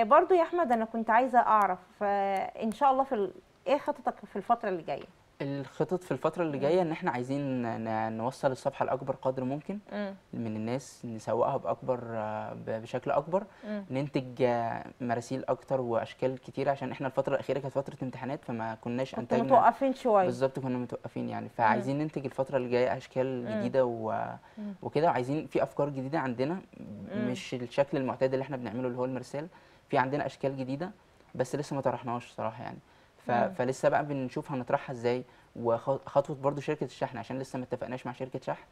برضو يا احمد انا كنت عايزه اعرف ان شاء الله ايه خطتك في الفتره اللي جايه؟ الخطط في الفتره اللي جايه ان احنا عايزين نوصل الصفحه لاكبر قدر ممكن من الناس، نسوقها بشكل اكبر، ننتج مراسيل اكتر واشكال كتير، عشان احنا الفتره الاخيره كانت فتره امتحانات فما كناش انتجنا، كنا متوقفين شويه بالظبط، كنا متوقفين يعني. فعايزين ننتج الفتره اللي جايه اشكال جديده وكده، وعايزين في افكار جديده عندنا مش الشكل المعتاد اللي احنا بنعمله اللي هو المرسال، في عندنا اشكال جديده بس لسه ما طرحناهاش صراحه يعني. فلسه بقى بنشوف هنطرحها ازاي وخطوه برضو شركه الشحن عشان لسه ما اتفقناش مع شركه شحن.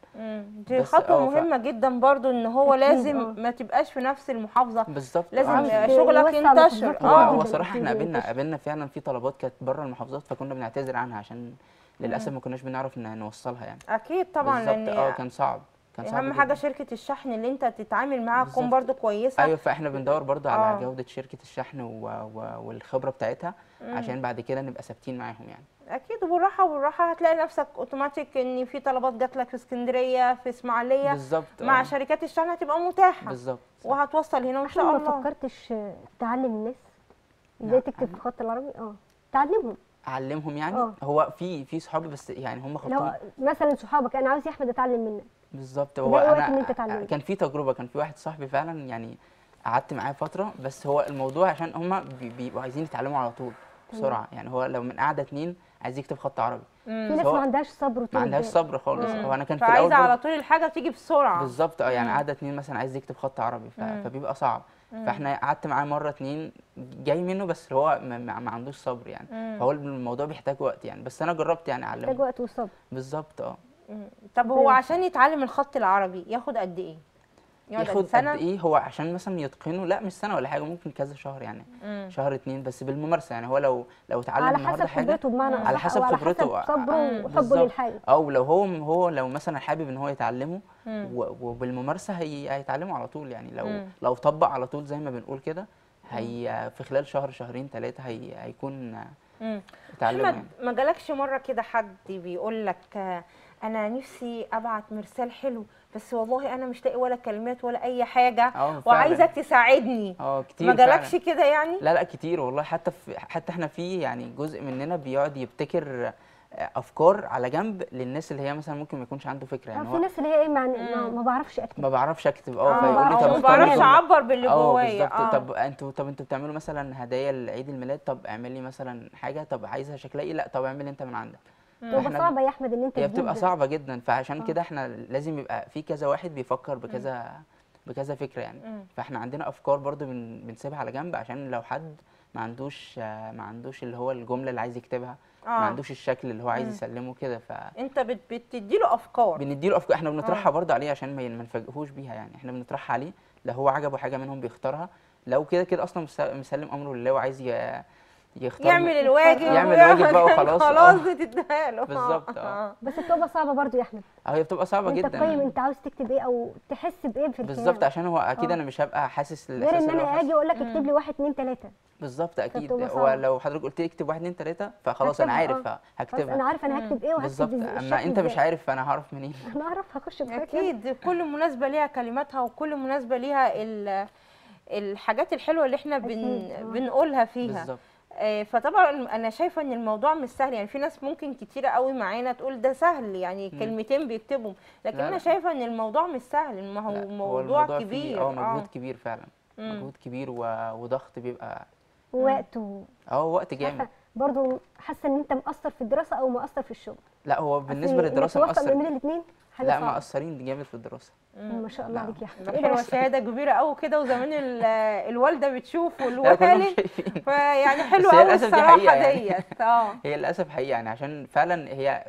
دي خطوه مهمه جدا برضو، ان هو لازم ما تبقاش في نفس المحافظه بالظبط، لازم شغلك ينتشر. وصراحه احنا قابلنا فعلا في طلبات كانت بره المحافظات، فكنا بنعتذر عنها عشان للاسف ما كناش بنعرف نوصلها يعني. اكيد طبعا، لان كان صعب. اهم حاجه شركه الشحن اللي انت تتعامل معاها تكون برضو كويسه. ايوه، فاحنا بندور برضو على جوده شركه الشحن والخبره بتاعتها عشان بعد كده نبقى ثابتين معاهم يعني. اكيد، وبالراحه بالراحه هتلاقي نفسك اوتوماتيك ان في طلبات جات لك في اسكندريه، في اسماعيليه بالظبط مع شركات الشحن هتبقى متاحه بالظبط، وهتوصل هنا وان شاء الله. ما فكرتش تعلم الناس ازاي تكتب في الخط العربي؟ تعلمهم يعني. هو في صحابي بس يعني هم خطهم، مثلا صحابك انا عاوز يا احمد اتعلم منك بالظبط. هو انا كان في تجربه، كان في واحد صاحبي فعلا يعني قعدت معاه فتره، بس هو الموضوع عشان هم بيبقوا عايزين يتعلموا على طول بسرعه يعني. هو لو من قعده اتنين عايز يكتب خط عربي، في ناس ما عندهاش صبر طول، ما عندهاش صبر خالص. هو انا كان في الاول عايز على طول الحاجه تيجي بسرعه بالظبط. يعني قعده اتنين مثلا عايز يكتب خط عربي فبيبقى صعب. فاحنا قعدت معاه مره اتنين جاي منه، بس هو ما عندوش صبر يعني. فهو الموضوع بيحتاج وقت يعني، بس انا جربت يعني اعلمه. بيحتاج وقت وصبر بالظبط. طب هو عشان يتعلم الخط العربي ياخد قد ايه؟ ياخد سنة؟ قد ايه هو عشان مثلا يتقنه؟ لا مش سنه ولا حاجه، ممكن كذا شهر يعني، شهر اتنين بس بالممارسه يعني. هو لو اتعلم النهارده حاجه على حسب خبرته، على حسب صبره وحبه للحاجه، او لو هو لو مثلا حابب ان هو يتعلمه وبالممارسه هيتعلمه على طول يعني. لو طبق على طول زي ما بنقول كده، هي في خلال شهر شهرين ثلاثه هيكون اتعلمه يعني. ما جالكش مره كده حد بيقول لك أنا نفسي أبعت مرسال حلو، بس والله أنا مش لاقي ولا كلمات ولا أي حاجة وعايزك تساعدني؟ كتير. ما جالكش كده يعني؟ لا كتير والله. حتى إحنا في يعني جزء مننا بيقعد يبتكر أفكار على جنب للناس اللي هي مثلا ممكن ما يكونش عنده فكرة يعني. في ناس اللي هي إيه ما بعرفش أكتب. ما بعرفش أكتب. فيقول لي طب ما بعرفش أعبر باللي جوايا. طب أنتوا بتعملوا مثلا هدايا لعيد الميلاد، طب اعملي مثلا حاجة، طب عايزها شكلها إيه، لا طب اعملي أنت من عندك. بتبقى صعبه يا احمد ان انت تجيب، بتبقى صعبه جدا. فعشان كده احنا لازم يبقى في كذا واحد بيفكر بكذا فكره يعني. فاحنا عندنا افكار برضو بنسيبها على جنب، عشان لو حد ما عندوش اللي هو الجمله اللي عايز يكتبها، ما عندوش الشكل اللي هو عايز يسلمه كده. انت بتديله افكار، بنديله افكار احنا بنطرحها برضو عليه عشان ما نفاجئهوش بيها يعني. احنا بنطرحها عليه، لو هو عجبه حاجه منهم بيختارها، لو كده اصلا مسلم امره لله وعايز يعمل الواجب بقى وخلاص. خلاص بتديها له بالظبط. بس بتبقى صعبه برضو يا احمد. هي بتبقى صعبه جدا. انت تقيم انت عاوز تكتب ايه او تحس بايه في الكلام بالظبط، عشان هو اكيد انا مش هبقى حاسس غير ان انا اجي اقول لك اكتب لي 1 2 3 بالظبط. اكيد هو لو حضرتك قلت لي اكتب 1 2 3 فخلاص انا عارف هكتبها، انا عارف انا هكتب ايه بالظبط. اما انت مش عارف فانا هعرف منين؟ انا هعرف، هخش بفكره. اكيد كل مناسبه ليها كلماتها، وكل مناسبه ليها الحاجات الحلوه اللي احنا بنقولها فيها بالظبط. فطبعا انا شايفه ان الموضوع مش سهل يعني. في ناس ممكن كتيره قوي معانا تقول ده سهل يعني، كلمتين بيكتبهم، لكن انا شايفه ان الموضوع مش سهل. ما هو موضوع كبير، مجهود كبير فعلا، مجهود كبير وضغط بيبقى وقت وقت جامد. برضو حاسه ان انت مقصر في الدراسه او مقصر في الشغل؟ لا، هو بالنسبه للدراسه مقصر من الاثنين. لا مقصرين جامد في الدراسه. ما شاء الله عليك يا احمد، حلوه، شهاده كبيره قوي كده، وزمان الوالده بتشوف والوالد، فيعني حلوه قوي الصراحه ديت. هي للاسف حقيقه يعني، عشان فعلا هي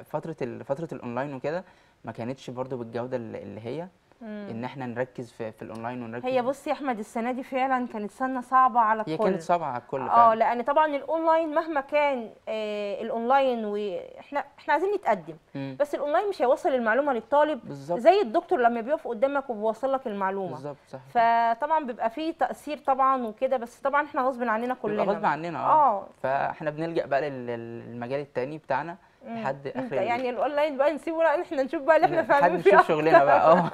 فتره الاونلاين وكده ما كانتش برضو بالجوده اللي هي ان احنا نركز في الاونلاين ونركز. هي بص يا احمد، السنه دي فعلا كانت سنه صعبه على الكل. هي كانت صعبه على الكل فعلا. لان طبعا الاونلاين مهما كان الاونلاين، واحنا عايزين نتقدم، بس الاونلاين مش هيوصل المعلومه للطالب بالزبط. زي الدكتور لما بيقف قدامك وبيوصل لك المعلومه بالظبط. صح. فطبعا بيبقى فيه تاثير طبعا وكده، بس طبعا احنا غصب عننا كلنا، غصب عننا. فاحنا بنلجا بقى للمجال الثاني بتاعنا لحد اخر يعني الاونلاين بقى نسيبه، لا احنا نشوف بقى اللي احنا فاهمين فيه، نشوف شغلنا بقى.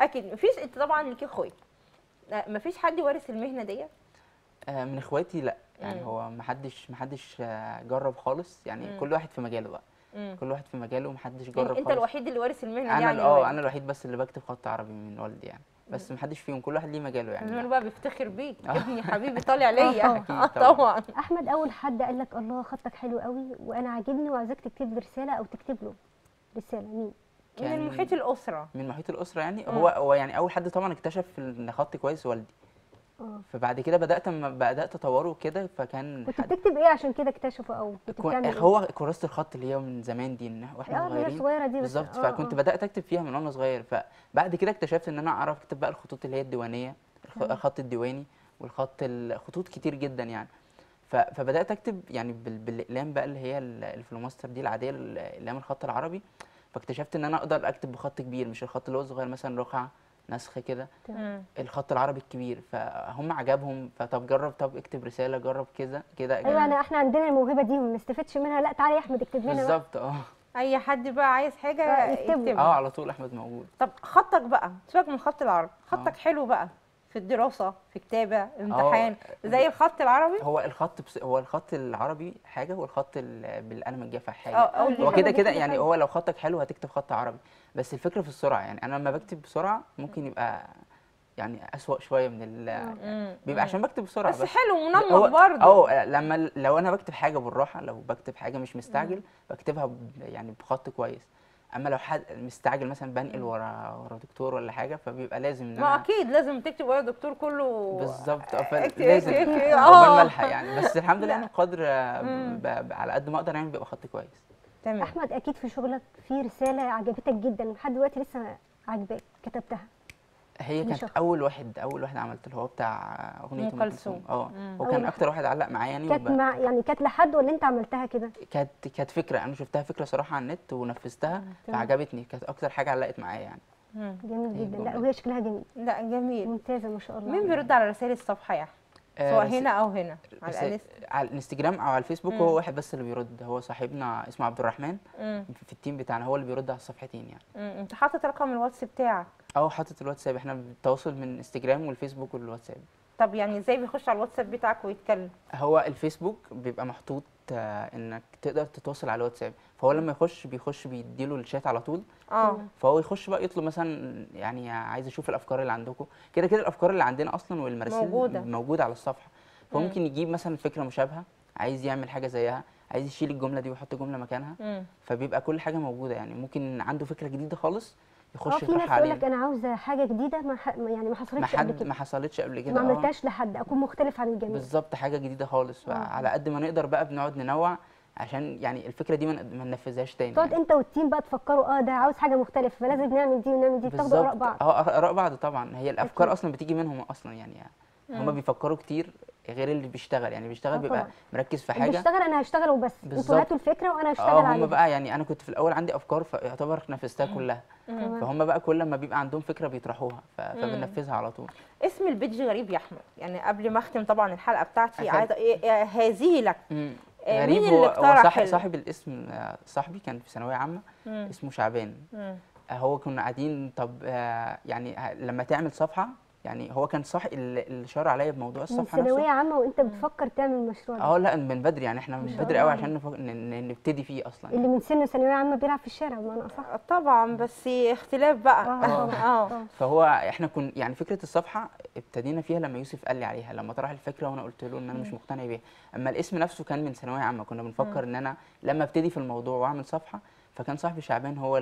اكيد. مفيش، انت طبعا ليك اخوات، مفيش حد وارث المهنه ديت؟ من اخواتي لا يعني. هو محدش جرب خالص يعني. كل واحد في مجاله بقى. كل واحد في مجاله، محدش جرب خالص. انت الوحيد اللي وارث المهنه دي يعني؟ انا الوحيد بس اللي بكتب خط عربي من والدي يعني، بس محدش فيهم، كل واحد ليه مجاله يعني. زمانه بقى بيفتخر بيك ابني حبيبي طالع ليا. طبعا. احمد، اول حد قال لك الله خطك حلو قوي وانا عاجبني وعايزاك تكتب لي رساله او تكتب له رساله، مين؟ من محيط الاسره. من محيط الاسره يعني. هو يعني اول حد طبعا اكتشف ان خطي كويس والدي. فبعد كده بدات اطوره كده. فكان كنت بتكتب ايه عشان كده اكتشفه او هو كراسه الخط اللي هي من زمان دي واحنا صغيرين بالظبط. فكنت بدات اكتب فيها من وانا صغير. فبعد كده اكتشفت ان انا اعرف اكتب بقى الخطوط اللي هي الديوانيه، الخط الديواني والخط خطوط كتير جدا يعني. فبدات اكتب يعني بالاقلام بقى اللي هي الفلوماستر دي العاديه، الاقلام الخط العربي. فاكتشفت ان انا اقدر اكتب بخط كبير مش الخط اللي هو صغير مثلا رقعه نسخ كده، الخط العربي الكبير. فهم عجبهم، فطب جرب، طب اكتب رساله، جرب كذا كده. ايوه يعني احنا عندنا الموهبه دي ما نستفدش منها؟ لا تعالى يا احمد اكتب لنا بالظبط. اي حد بقى عايز حاجه يكتب على طول احمد موجود. طب خطك بقى، سيبك من الخط العربي، خطك حلو بقى في الدراسه، في كتابه، امتحان زي الخط العربي؟ هو الخط هو الخط العربي حاجه والخط بالقلم الجاف حاجه. هو كده كده يعني. هو لو خطك حلو هتكتب خط عربي، بس الفكره في السرعه يعني. انا لما بكتب بسرعه ممكن يبقى يعني اسوأ شويه من يعني بيبقى عشان بكتب بسرعه بس حلو ومنمق برضه. لما لو انا بكتب حاجه بالراحه، لو بكتب حاجه مش مستعجل بكتبها يعني بخط كويس. اما لو حد مستعجل مثلا بنقل ورا دكتور ولا حاجه، فبيبقى لازم ان انا اكيد لازم تكتب ورا دكتور كله بالظبط. لازم بنلحق يعني، بس الحمد لله انا قادر على قد ما اقدر يعني بيبقى خط كويس. تمام. احمد اكيد في شغلك في رساله عجبتك جدا لحد دلوقتي لسه عجباك كتبتها؟ هي كانت اول واحد عملت اللي هو بتاع اغنيه ام كلثوم. وكان اكتر واحد علق معايا يعني. كانت يعني كانت لحد ولا انت عملتها كده؟ كانت فكره انا شفتها، فكره صراحه على النت ونفذتها فعجبتني، كانت اكتر حاجه علقت معايا يعني. جميل جدا. لا وهي شكلها جميل. لا جميل ممتازه ما شاء الله. مين بيرد على رسائل الصفحه يعني؟ سواء هنا او هنا على الانستجرام او على الفيسبوك؟ هو واحد بس اللي بيرد، هو صاحبنا اسمه عبد الرحمن في التيم بتاعنا، هو اللي بيرد على الصفحتين يعني. انت حاطط رقم الواتس بتاعك؟ حاطط الواتساب، احنا بنتواصل من انستجرام والفيسبوك والواتساب. طب يعني ازاي بيخش على الواتساب بتاعك ويتكلم؟ هو الفيسبوك بيبقى محطوط انك تقدر تتواصل على الواتساب، فهو لما بيخش بيديله الشات على طول. فهو يخش بقى يطلب مثلا يعني عايز اشوف الافكار اللي عندكم كده. كده الافكار اللي عندنا اصلا والمراسيل موجوده على الصفحه. فممكن يجيب مثلا فكره مشابهه، عايز يعمل حاجه زيها، عايز يشيل الجمله دي ويحط جمله مكانها. فبيبقى كل حاجه موجوده يعني. ممكن عنده فكره جديده خالص يخش يطرحها علينا. في ناس تقول لك انا عاوزه حاجه جديده ما حصلتش قبل كده، ما عملتهاش لحد، اكون مختلف عن الجميع بالظبط، حاجه جديده خالص. على قد ما نقدر بقى بنقعد ننوع عشان يعني الفكره دي ما ننفذهاش تاني. تقعد انت والتيم بقى تفكروا ده عاوز حاجه مختلفه فلازم نعمل دي ونعمل دي، بتاخدوا اراء بعض. اراء بعض طبعا. هي الافكار اصلا بتيجي منهم اصلا يعني. هم بيفكروا كتير غير اللي بيشتغل يعني. بيشتغل بيبقى مركز في حاجه، بيشتغل انا هشتغل وبس، انتوا هاتوا الفكره وانا هشتغل عليها. هم بقى يعني انا كنت في الاول عندي افكار فيعتبر نفذتها كلها. فهم بقى كل ما بيبقى عندهم فكره بيطرحوها فبننفذها على طول. اسم البيدج غريب يا احمد يعني. قبل ما اختم طبعا الحلقه بتاعتي عايزه هذه لك. غريب. مين اللي اقترح؟ صاحب الاسم صاحبي كان في ثانويه عامه اسمه شعبان. هو كنا قاعدين طب يعني لما تعمل صفحه يعني. هو كان صح اللي شار عليا بموضوع الصفحه نفسه. ثانويه عامه وانت بتفكر تعمل مشروع ده؟ لا من بدري يعني. احنا من بدري قوي عشان نبتدي فيه اصلا. اللي من سن ثانويه عامه بيلعب في الشارع بمعنى اصح. طبعا بس اختلاف بقى. فهو احنا كنا يعني فكره الصفحه ابتدينا فيها لما يوسف قال لي عليها، لما طرح الفكره وانا قلت له ان انا مش مقتنع بيها. اما الاسم نفسه كان من ثانويه عامه، كنا بنفكر ان انا لما ابتدي في الموضوع واعمل صفحه. فكان صاحبي شعبان هو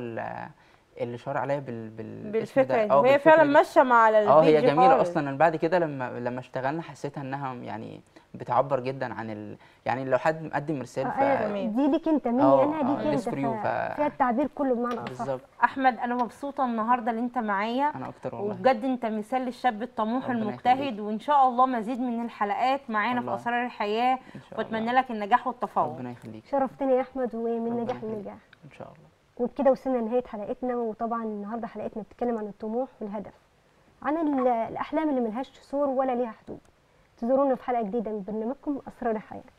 اللي شار عليا بالفكره دي. وهي فعلا ماشيه مع البيج. هي جميله اصلا. بعد كده لما اشتغلنا حسيتها انها يعني بتعبر جدا عن يعني لو حد مقدم رساله دي ليك انت مني انا ليك انت فيها التعبير كله بمعنى اصح. بالظبط. احمد انا مبسوطه النهارده اللي انت معايا. انا اكتر والله. وبجد انت مثال للشاب الطموح المجتهد، وان شاء الله مزيد من الحلقات معانا في اسرار الحياه، واتمنى لك النجاح والتفوق. ربنا يخليك. شرفتني يا احمد، ومن نجاح لنجاح ان شاء الله. وبكده وصلنا لنهايه حلقتنا. وطبعا النهارده حلقتنا بتتكلم عن الطموح والهدف، عن الاحلام اللي ملهاش سور ولا ليها حدود. تزورونا في حلقه جديده من برنامجكم اسرار الحياه.